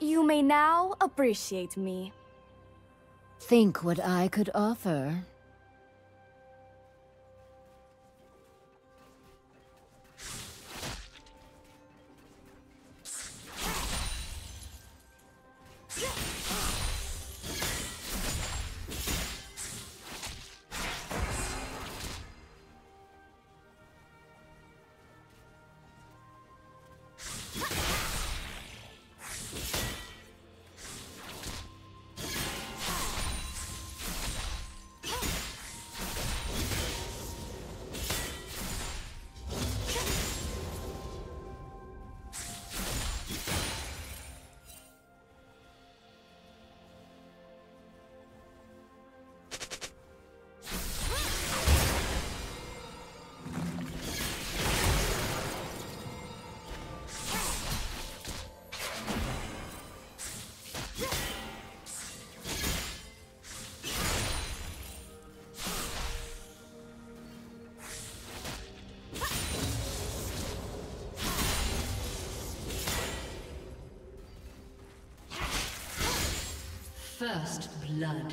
You may now appreciate me. Think what I could offer. First blood.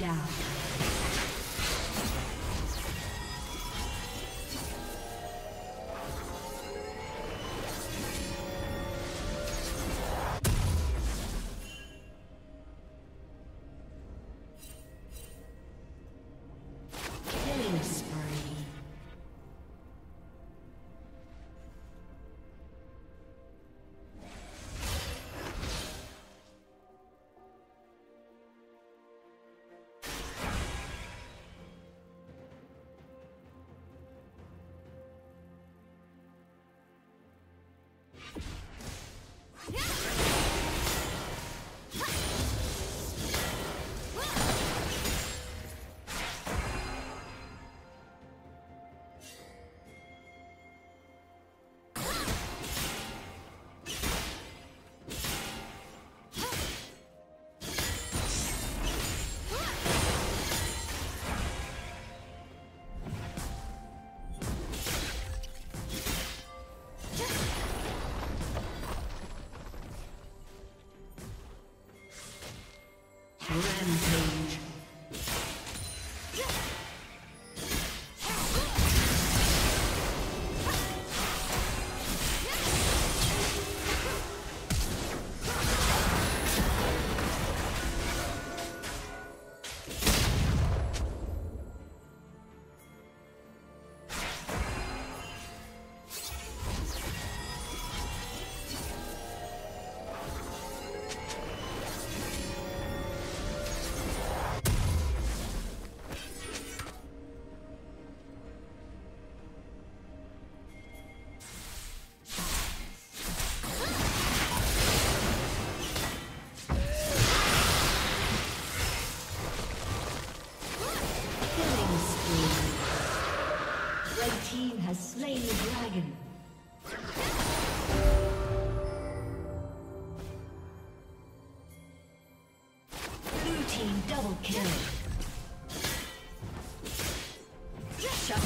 down. Double kill. Shut down.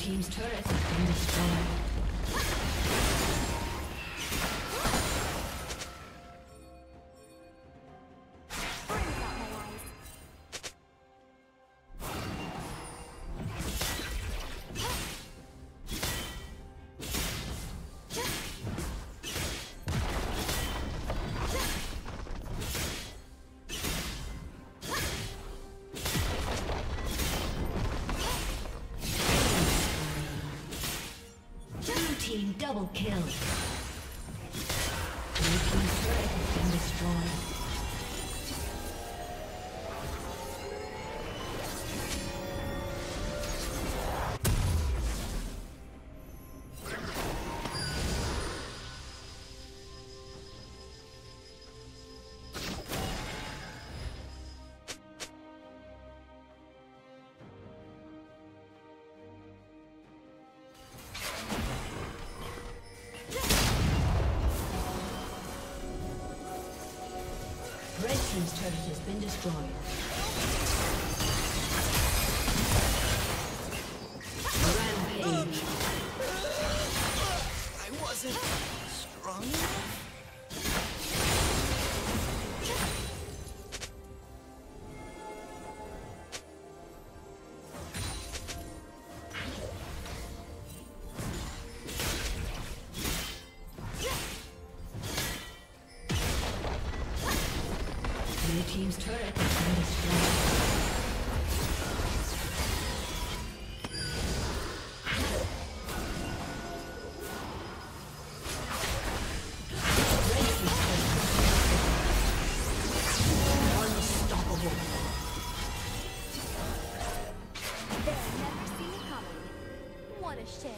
Team's turret has been destroyed. Double kill. Your team's turret has been destroyed. Red team's turret has been destroyed. What a shame.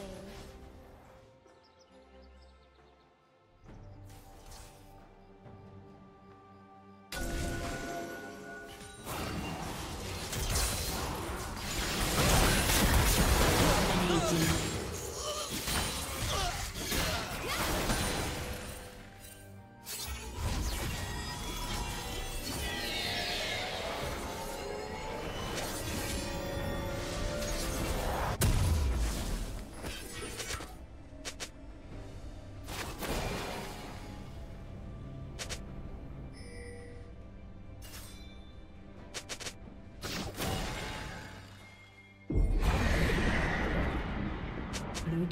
Blue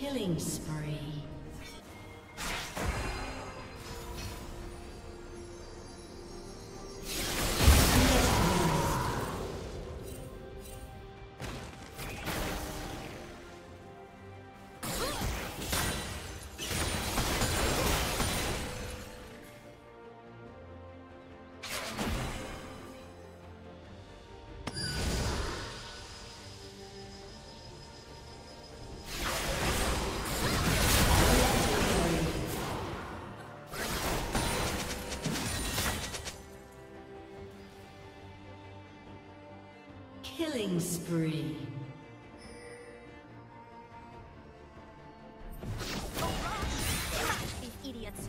Killing spree. Killing spree. These idiots.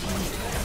Thank you.